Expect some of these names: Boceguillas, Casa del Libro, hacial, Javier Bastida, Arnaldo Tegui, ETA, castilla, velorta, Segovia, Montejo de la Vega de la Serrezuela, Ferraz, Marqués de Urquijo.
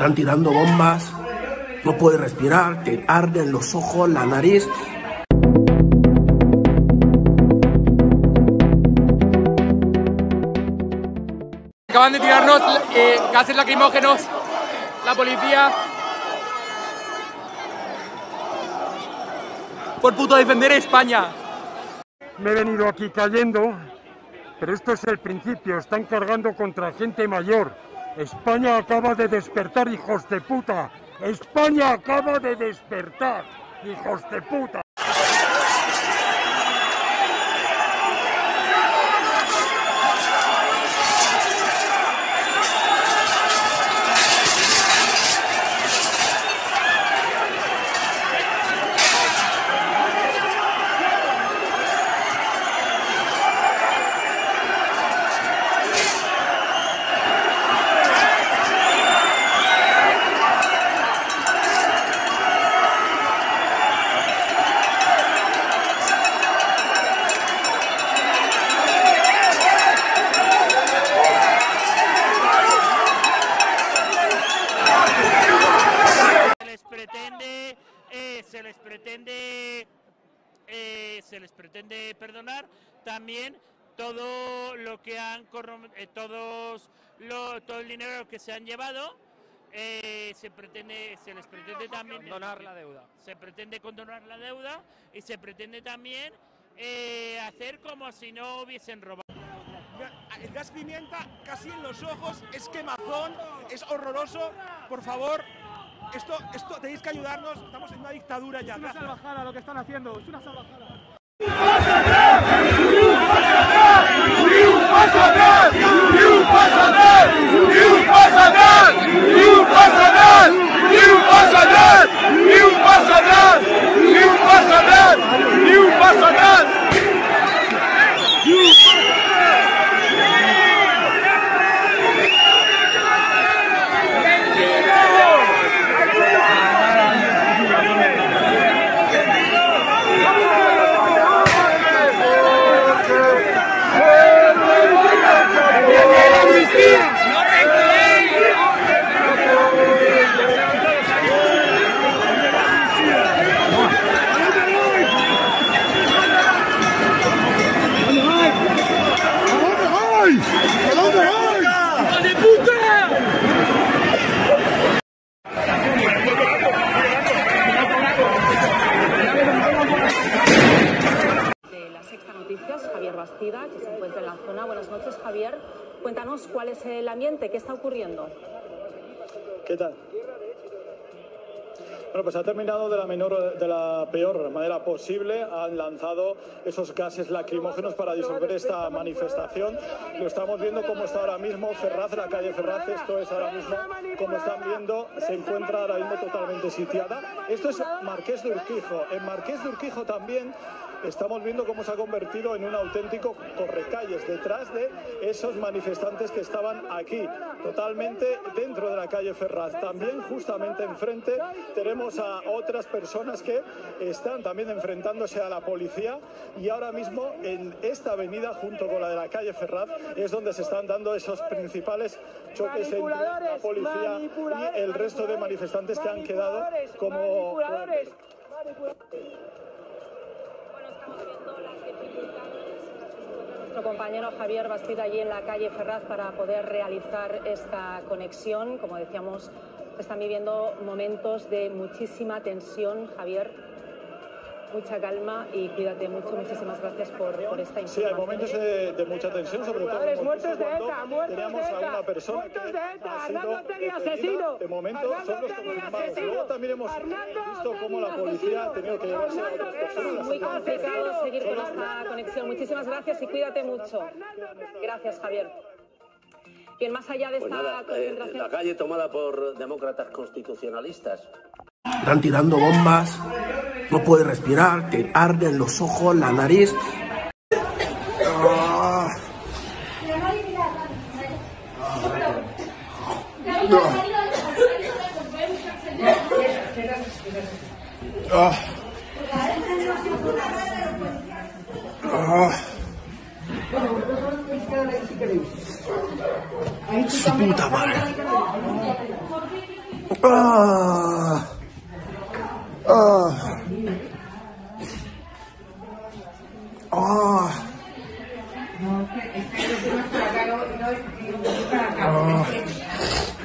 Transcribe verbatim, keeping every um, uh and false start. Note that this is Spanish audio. están tirando bombas, no puedes respirar, te arden los ojos, la nariz. Acaban de tirarnos eh, gases lacrimógenos, la policía, por puto defender a España. Me he venido aquí cayendo, pero esto es el principio, están cargando contra gente mayor. España acaba de despertar, hijos de puta. España acaba de despertar, hijos de puta. Se les pretende, eh, se les pretende perdonar también todo lo que han eh, todos lo, todo el dinero que se han llevado, eh, se pretende, se les pretende también condonar la deuda, se pretende condonar la deuda y se pretende también eh, hacer como si no hubiesen robado. El gas pimienta casi en los ojos, es quemazón, es horroroso, por favor. Esto, esto, tenéis que ayudarnos, estamos en una dictadura ya. Es una salvajada lo que están haciendo, es una salvajada. ¡Paso atrás! ¡Paso atrás! ¡Paso atrás! ¡Paso atrás! ¡Paso atrás! ¡Paso atrás! ¡Paso atrás! ¡Paso atrás! ¡Paso atrás! ¡Paso atrás! Javier Bastida, que se encuentra en la zona. Buenas noches, Javier. Cuéntanos cuál es el ambiente, qué está ocurriendo. ¿Qué tal? Bueno, pues ha terminado de la, menor, de la peor manera posible. Han lanzado esos gases lacrimógenos para disolver esta manifestación. Lo estamos viendo como está ahora mismo Ferraz, la calle Ferraz. Esto es ahora mismo, como están viendo, se encuentra ahora mismo totalmente sitiada. Esto es Marqués de Urquijo. En Marqués de Urquijo también estamos viendo cómo se ha convertido en un auténtico correcalles detrás de esos manifestantes que estaban aquí, totalmente dentro de la calle Ferraz. También justamente enfrente tenemos a otras personas que están también enfrentándose a la policía, y ahora mismo en esta avenida junto con la de la calle Ferraz es donde se están dando esos principales choques entre la policía y el resto de manifestantes que han quedado como... Nuestro compañero Javier Bastida allí en la calle Ferraz para poder realizar esta conexión. Como decíamos, se están viviendo momentos de muchísima tensión, Javier. Mucha calma y cuídate mucho. Muchísimas gracias por, por esta información. Sí, hay momentos de, de mucha tensión, sobre todo en muertos de ETA, muertos de ETA, muertos de ETA, Arnaldo Tegui asesino. De momento son los confirmados. Luego también hemos visto cómo la policía ha tenido que llevarse a otras personas. Es muy complicado seguir con esta conexión. Muchísimas gracias y cuídate mucho. Gracias, Javier. Bien, más allá de esta pues nada, concentración... Eh, la calle tomada por demócratas constitucionalistas. Están tirando bombas, no puedes respirar, te arden los ojos, la nariz. Ah. Ah. Ah. Su puta madre. Ah, ah, ah. No, que está, que